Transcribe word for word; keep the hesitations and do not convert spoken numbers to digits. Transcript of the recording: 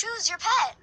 Choose your pet.